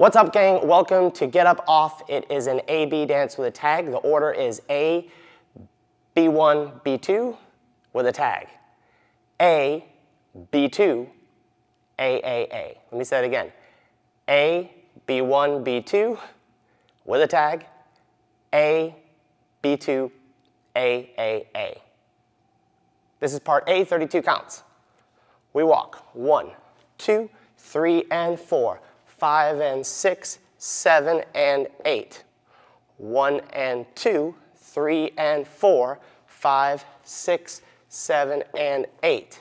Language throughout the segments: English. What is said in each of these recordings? What's up, gang? Welcome to Get Up Off. It is an A-B dance with a tag. The order is A, B1, B2 with a tag. A, B2, A. Let me say it again. A, B1, B2 with a tag. A, B2, A. This is part A, 32 counts. We walk 1, 2, 3 and 4, 5 and 6, 7 and 8. 1 and 2, 3 and 4, 5, 6, 7 and 8.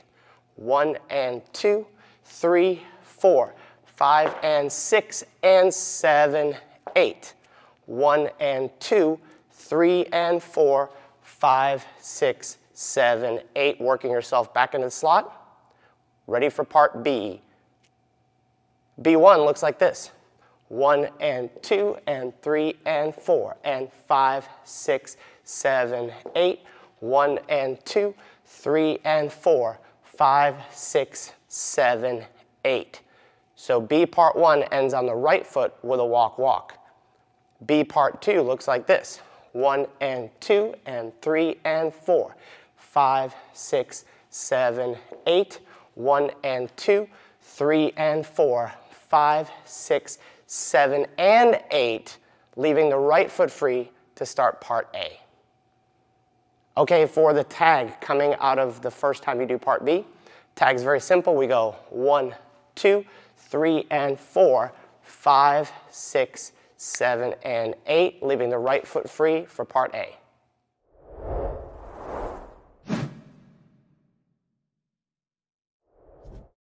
1 and 2, 3, 4, 5 and 6 and 7, 8. 1 and 2, 3 and 4, 5, 6, 7, 8. Working yourself back into the slot. Ready for part B. B1 looks like this. 1 and 2 and 3 and 4 and 5, 6, 7, 8. 1 and 2, 3 and 4, 5, 6, 7, 8. So B part 1 ends on the right foot with a walk. B part 2 looks like this. 1 and 2 and 3 and 4, 5, 6, 7, 8. 1 and 2, 3 and 4, 5, 6, 7 and 8, leaving the right foot free to start part A. Okay, for the tag coming out of the first time you do part B, tag's very simple. We go 1, 2, 3 and 4, 5, 6, 7 and 8, leaving the right foot free for part A.